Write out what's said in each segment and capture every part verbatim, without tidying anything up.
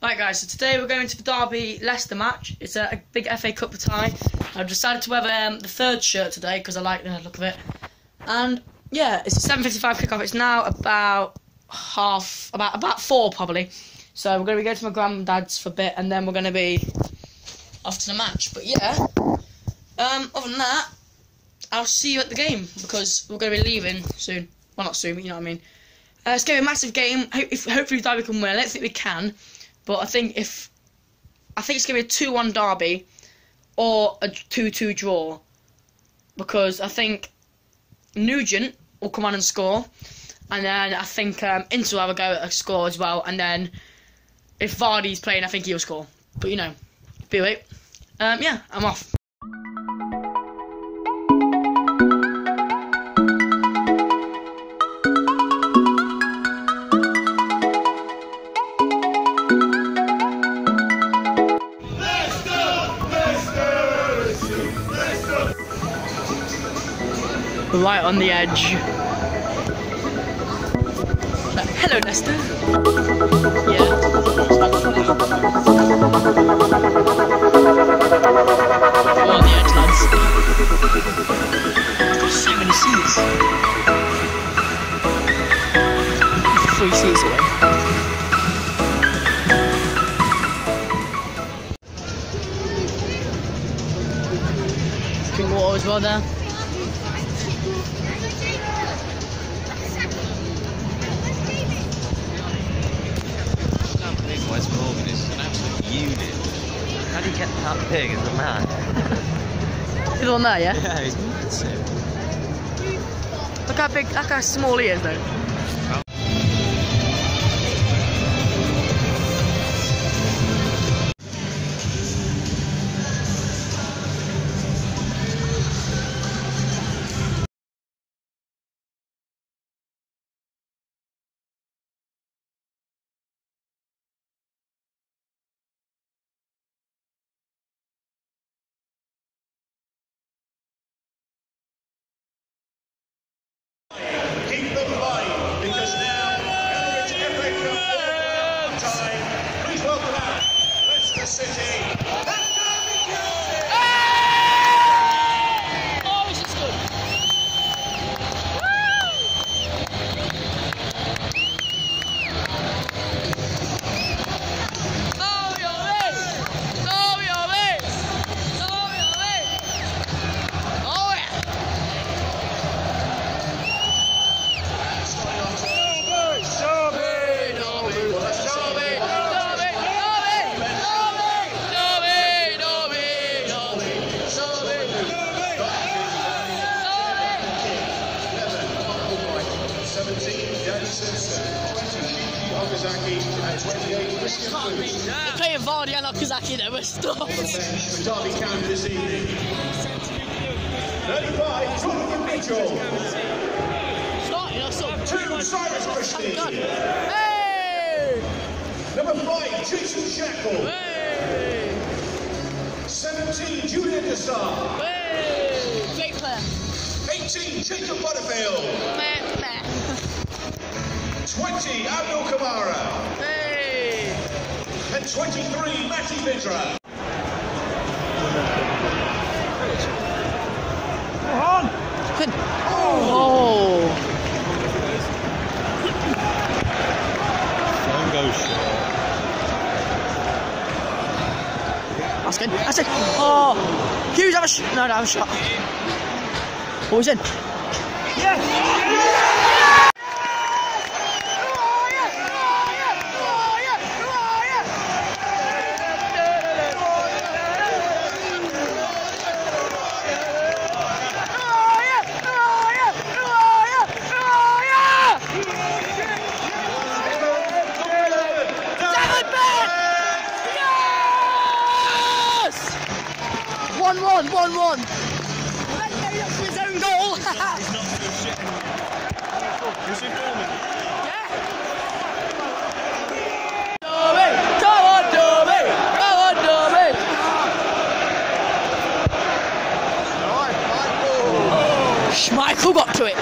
Right guys, so today we're going to the Derby Leicester match. It's a, a big F A Cup tie. I've decided to wear um, the third shirt today because I like the look of it. And yeah, it's a seven fifty-five kickoff. It's now about half, about about four probably. So we're going to be going to my granddad's for a bit and then we're going to be off to the match. But yeah, um, other than that, I'll see you at the game because we're going to be leaving soon. Well, not soon, but you know what I mean. Uh, it's going to be a massive game. Ho if, hopefully Derby can win. I don't think we can. But I think if I think it's gonna be a two one Derby or a two two draw, because I think Nugent will come on and score, and then I think um, Inter will have a go at a score as well, and then if Vardy's playing, I think he'll score. But you know, be wait. Um, yeah, I'm off. Right on the edge. Hello, Leicester. Yeah. We're on the edge, lads. There's so many seats. Three seats away. Drink water as well there. That pig is a man. He's the one there, yeah? Yeah, he's massive. Look how big, look how small he is though. Oh. We're playing Vardy and Okazaki there, we're stuffed. Derby camp this evening. thirty-five, Jonathan Mitchell. Starting us up. Two, Cyrus Christie. Hey! Number five, Jason Shackle. Hey! seventeen, Julian DeSalle. Hey! Jake Flair. eighteen, Jacob Butterfield. twenty, Abel Kamara. Hey! And twenty-three, Matty Vidra. On. Good. Oh. Long goes. That's good. That's it. Oh. Hughes have a shot. No, no, have a shot. Oh, he's in. Yes. one one. His own goal. He's not, he's not doing shit. He's in Norman. Yeah. Derby! Come on, Derby! Come on, Derby! Oh. Schmeichel got to it.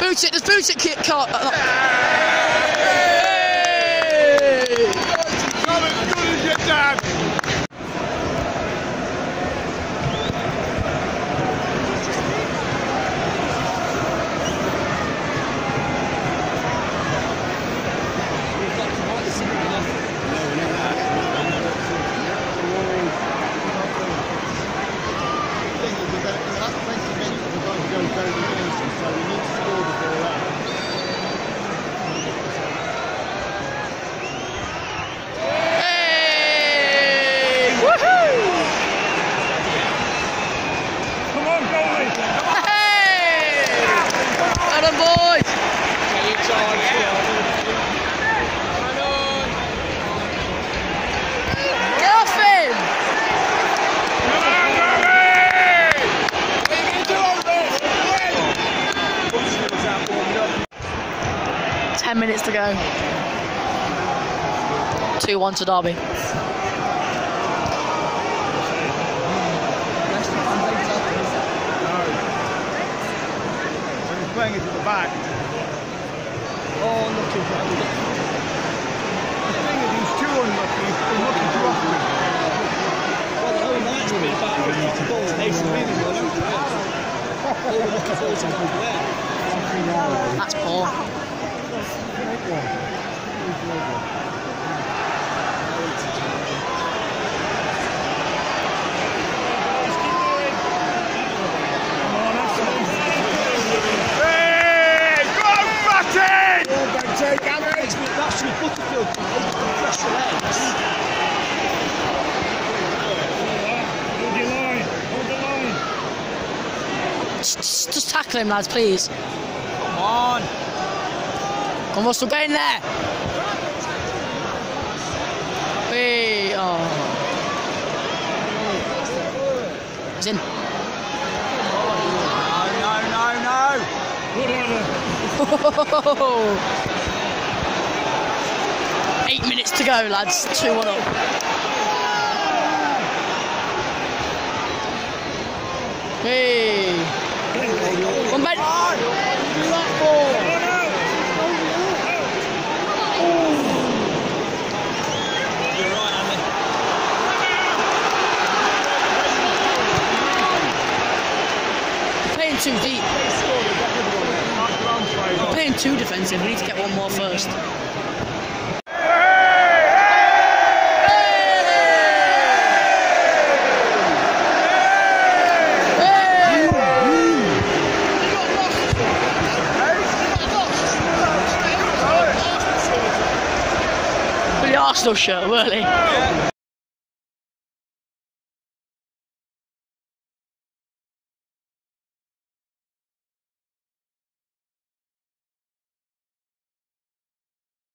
Boot it, there's boot it, kick, can't. Yeah. go. two one to Derby. When he's playing it at the back. Oh, lucky. The thing is, he's too unlucky. He's looking to offer him. Well, the whole night's been about the ball. They've been in the low drive. All we're looking forward to is there. That's poor. Hey, go Matty! That should be Butterfield. Pressure legs. Hold your line. Hold the line. Just, just tackle him, lads, please. On. Come on, still getting there. Hey, oh. He's in. No, no, no, no. Eight minutes to go, lads. two one up. Hey. Come on, Ben. Too deep. We're playing too defensive. We need to get one more first. With the Arsenal shirt, weren't he?